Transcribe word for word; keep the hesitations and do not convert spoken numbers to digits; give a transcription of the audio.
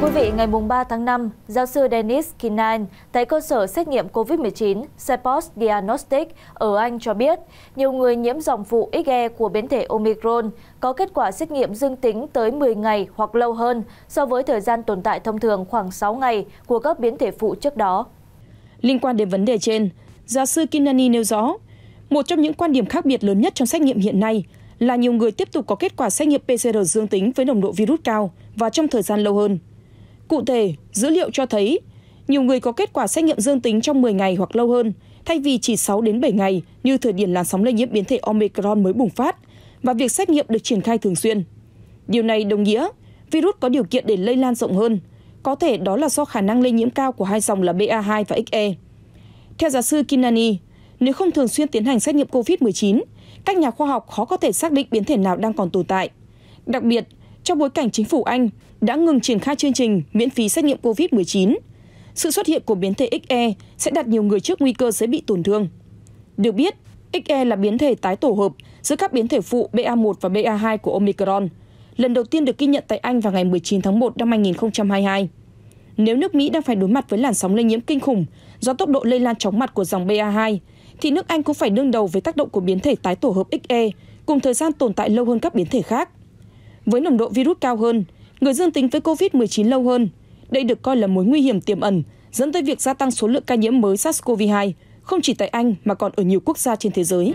Thưa quý vị, ngày ba tháng năm, giáo sư Dennis Kinahan tại cơ sở xét nghiệm covid mười chín Cepos Diagnostic ở Anh cho biết nhiều người nhiễm dòng phụ ích e của biến thể Omicron có kết quả xét nghiệm dương tính tới mười ngày hoặc lâu hơn so với thời gian tồn tại thông thường khoảng sáu ngày của các biến thể phụ trước đó. Liên quan đến vấn đề trên, giáo sư Kinnani nêu rõ, một trong những quan điểm khác biệt lớn nhất trong xét nghiệm hiện nay là nhiều người tiếp tục có kết quả xét nghiệm pê xê rờ dương tính với nồng độ virus cao và trong thời gian lâu hơn. Cụ thể, dữ liệu cho thấy nhiều người có kết quả xét nghiệm dương tính trong mười ngày hoặc lâu hơn thay vì chỉ sáu đến bảy ngày như thời điểm làn sóng lây nhiễm biến thể Omicron mới bùng phát và việc xét nghiệm được triển khai thường xuyên. Điều này đồng nghĩa virus có điều kiện để lây lan rộng hơn, có thể đó là do khả năng lây nhiễm cao của hai dòng là B A hai và X E. Theo giáo sư Kinnani, nếu không thường xuyên tiến hành xét nghiệm covid mười chín, các nhà khoa học khó có thể xác định biến thể nào đang còn tồn tại. Đặc biệt, trong bối cảnh chính phủ Anh đã ngừng triển khai chương trình miễn phí xét nghiệm covid mười chín, sự xuất hiện của biến thể ích e sẽ đặt nhiều người trước nguy cơ dễ bị tổn thương. Được biết, ích e là biến thể tái tổ hợp giữa các biến thể phụ B A một và B A hai của Omicron, lần đầu tiên được ghi nhận tại Anh vào ngày mười chín tháng một năm hai nghìn không trăm hai mươi hai. Nếu nước Mỹ đang phải đối mặt với làn sóng lây nhiễm kinh khủng do tốc độ lây lan chóng mặt của dòng B A hai, thì nước Anh cũng phải đương đầu với tác động của biến thể tái tổ hợp ích e cùng thời gian tồn tại lâu hơn các biến thể khác. Với nồng độ virus cao hơn, người dương tính với covid mười chín lâu hơn, đây được coi là mối nguy hiểm tiềm ẩn dẫn tới việc gia tăng số lượng ca nhiễm mới SARS-CoV hai không chỉ tại Anh mà còn ở nhiều quốc gia trên thế giới.